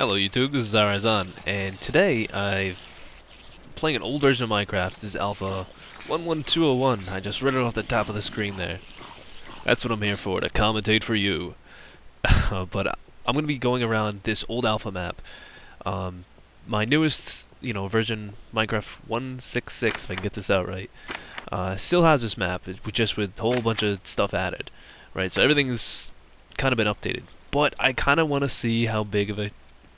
Hello YouTube, this is Zarazan, and today I'm playing an old version of Minecraft. This is Alpha 1.1.2.01. I just read it off the top of the screen there. That's what I'm here for, to commentate for you. But I'm going to be going around this old Alpha map. My newest, version, Minecraft 1.6.6, if I can get this out right, still has this map, just with a whole bunch of stuff added. Right, so everything's kind of been updated. But I kind of want to see how big of a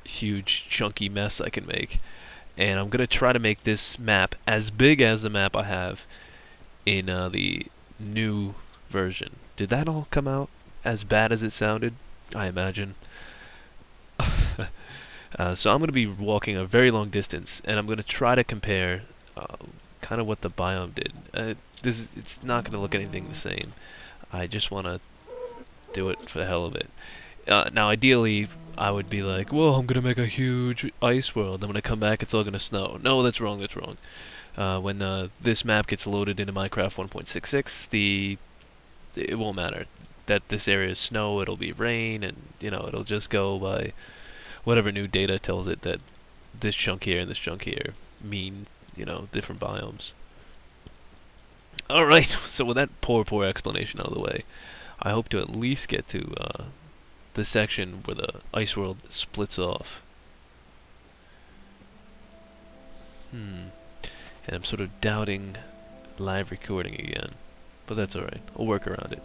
huge chunky mess I can make, and I'm gonna try to make this map as big as the map I have in the new version. Did that all come out as bad as it sounded? I imagine. So I'm gonna be walking a very long distance, and I'm gonna try to compare kind of what the biome did. It's not gonna look anything the same. I just wanna do it for the hell of it. Now ideally I would be like, well, I'm gonna make a huge ice world, and when I come back it's all gonna snow. No, that's wrong, that's wrong. When this map gets loaded into Minecraft 1.6.6, it won't matter that this area is snow, it'll be rain, and it'll just go by whatever new data tells it that this chunk here and this chunk here mean, different biomes. Alright, so with that poor explanation out of the way, I hope to at least get to the section where the ice world splits off. And I'm sort of doubting live recording again, but that's alright, I'll work around it.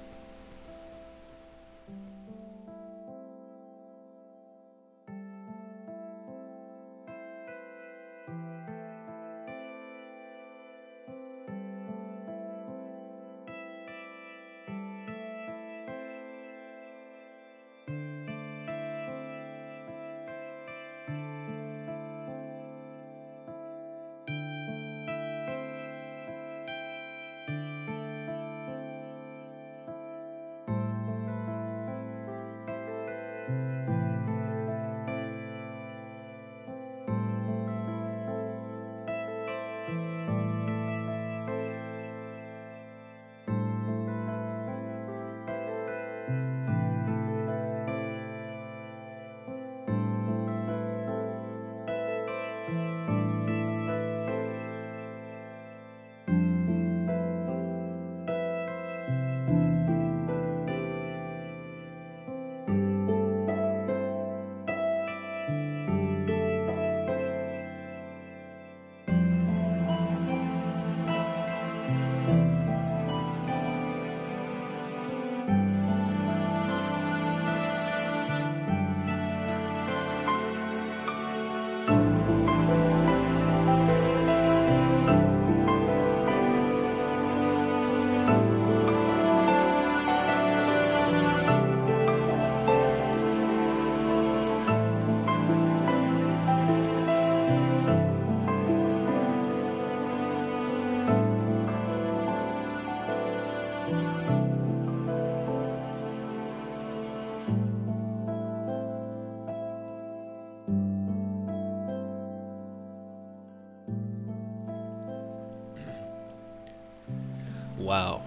Wow.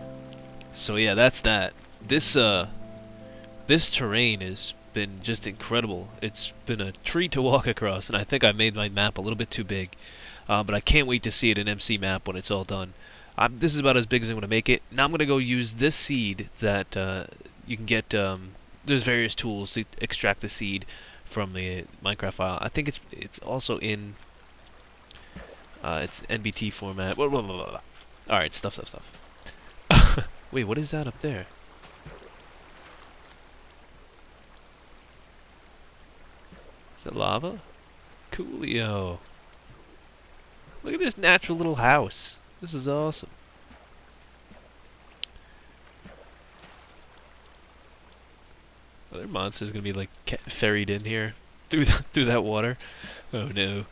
So yeah, that's that. This terrain has been just incredible. It's been a treat to walk across, and I think I made my map a little bit too big. But I can't wait to see it in MC map when it's all done. This is about as big as I'm going to make it. Now I'm going to go use this seed that you can get. There's various tools to extract the seed from the Minecraft file. I think it's also in it's NBT format. Blah, blah, blah, blah. All right, stuff. Wait, what is that up there? Is that lava? Coolio. Look at this natural little house. This is awesome. Are there monsters going to be like ferried in here through that water? Oh no.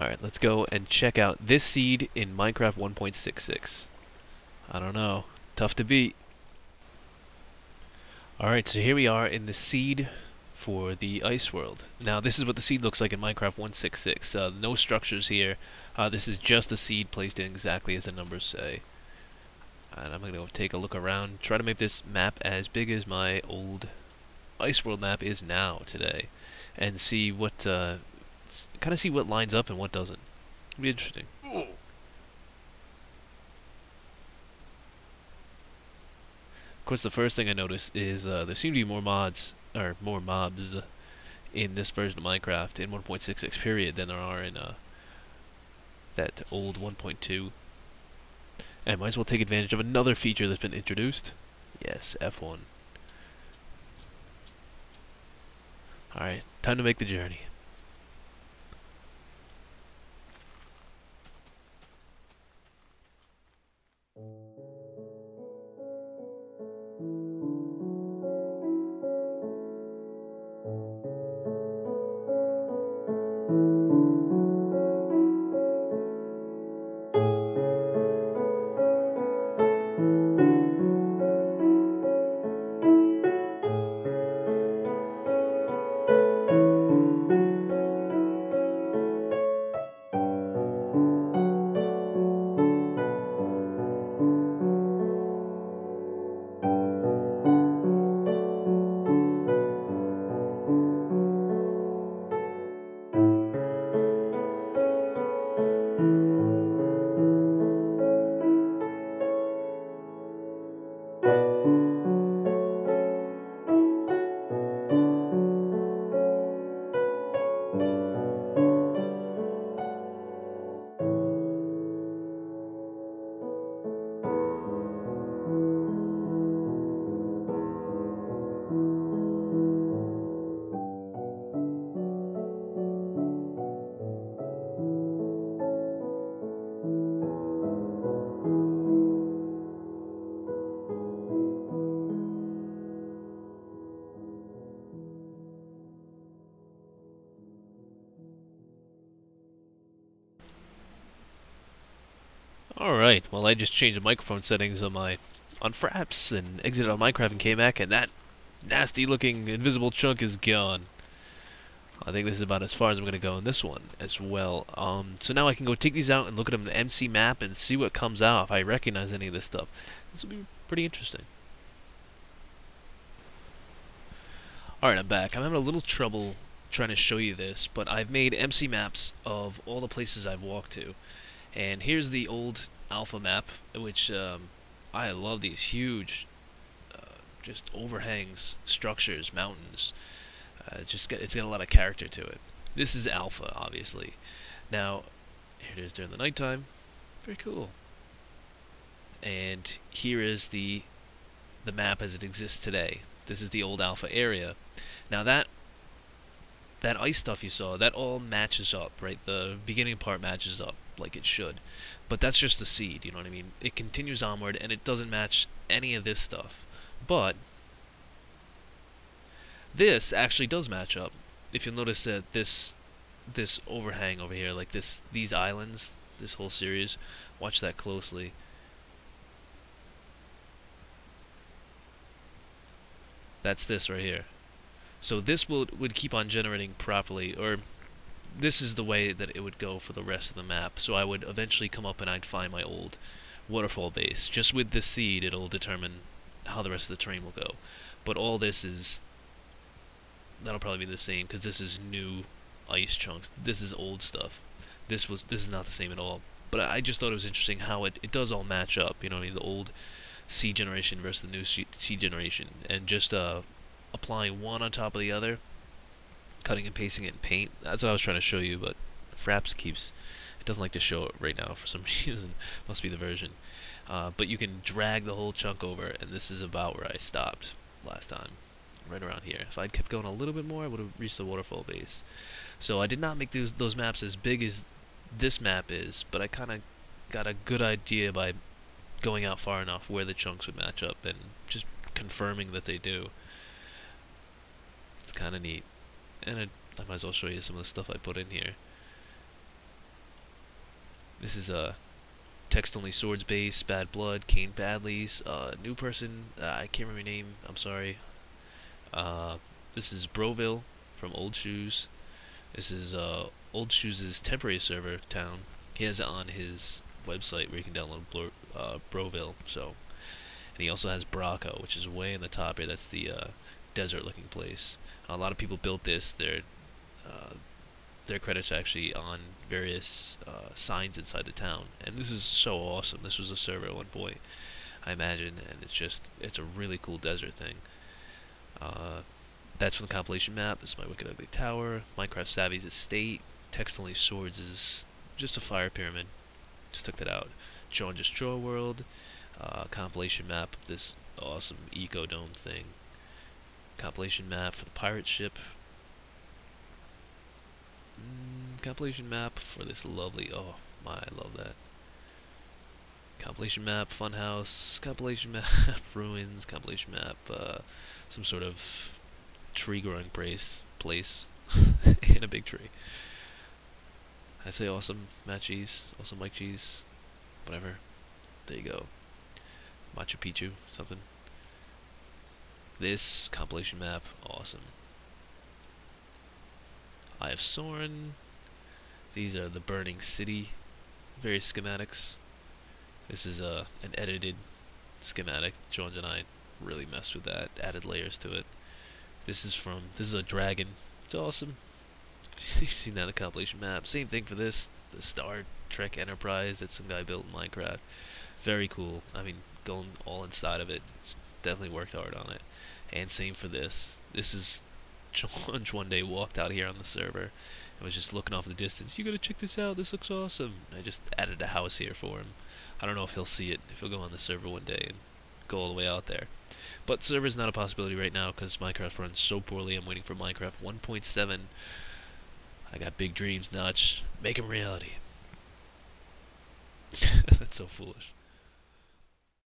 Alright, let's go and check out this seed in Minecraft 1.6.6. I don't know. Tough to beat. Alright, so here we are in the seed for the ice world. Now this is what the seed looks like in Minecraft 1.6.6. No structures here. This is just the seed placed in exactly as the numbers say. And I'm going to go take a look around, try to make this map as big as my old ice world map is now today. and see what kind of see what lines up and what doesn't. It'll be interesting. Ooh. Of course, the first thing I noticed is there seem to be more mods or more mobs in this version of Minecraft in 1.66 period than there are in that old 1.2. And might as well take advantage of another feature that's been introduced. Yes, F1. Alright, time to make the journey. Alright, well I just changed the microphone settings on Fraps and exited on Minecraft and came back, and that nasty looking invisible chunk is gone. I think this is about as far as I'm gonna go in this one as well. So now I can go take these out and look at them in the MC map and see what comes out, if I recognize any of this stuff. This will be pretty interesting. Alright, I'm back. I'm having a little trouble trying to show you this, but I've made MC maps of all the places I've walked to. And here's the old Alpha map, which I love these huge, just overhangs, structures, mountains. It's got a lot of character to it. This is Alpha, obviously. Now, here it is during the nighttime. Very cool. And here is the map as it exists today. This is the old Alpha area. Now that ice stuff you saw, that all matches up, right? The beginning part matches up like it should. But that's just the seed, you know what I mean? It continues onward and it doesn't match any of this stuff. But this actually does match up. If you'll notice that this overhang over here, like these islands, this whole series, watch that closely. That's this right here. So this would keep on generating properly, or this is the way that it would go for the rest of the map. So I would eventually come up and I'd find my old waterfall base. Just with the seed, it'll determine how the rest of the terrain will go. But all this is... that'll probably be the same, because this is new ice chunks. This is old stuff. This is not the same at all. But I just thought it was interesting how it does all match up. You know what I mean? The old seed generation versus the new seed generation. And just applying one on top of the other, cutting and pasting it in paint. That's what I was trying to show you, but Fraps it doesn't like to show it right now for some reason. Must be the version. But you can drag the whole chunk over, and this is about where I stopped last time. Right around here. If I'd kept going a little bit more, I would have reached the waterfall base. So I did not make those maps as big as this map is, but I kind of got a good idea by going out far enough where the chunks would match up and just confirming that they do. It's kind of neat. And I might as well show you some of the stuff I put in here. This is text-only swords base, bad blood, Kane Badleys, new person, I can't remember your name, I'm sorry. This is Broville from Old Shoes. This is Old Shoes' temporary server town. He has it on his website where you can download Broville. So, and he also has Bracco, which is way in the top here. That's the desert-looking place. A lot of people built this. They're their credits actually on various signs inside the town. And this is so awesome. This was a server at one point, I imagine, and it's a really cool desert thing. That's from the compilation map. This is my Wicked Ugly Tower. Minecraft Savvy's Estate. Text Only Swords is just a fire pyramid. Just took that out. Draw and Destroy World. Compilation map of this awesome eco dome thing. Compilation map for the pirate ship. Compilation map for this lovely, oh my, I love that. Compilation map, funhouse, compilation map, ruins, compilation map, some sort of tree growing place and a big tree. I say awesome, Matt Cheese, also Mike Cheese, whatever. There you go. Machu Picchu, something. This compilation map, awesome. I have Soren. These are the Burning City, various schematics. This is an edited schematic. George and I really messed with that, added layers to it. This is a dragon. It's awesome. You've seen that in the compilation map. Same thing for this, the Star Trek Enterprise that some guy built in Minecraft. Very cool. I mean, going all inside of it. It's definitely worked hard on it. And same for this. This is George one day walked out here on the server and was just looking off the distance. You gotta check this out. This looks awesome. And I just added a house here for him. I don't know if he'll see it, if he'll go on the server one day and go all the way out there. But server's not a possibility right now because Minecraft runs so poorly. I'm waiting for Minecraft 1.7. I got big dreams, Notch. Make them reality. That's so foolish.